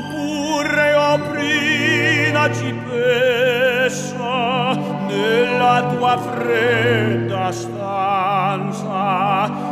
purrea prina ci pesa nella tua fredda stanza.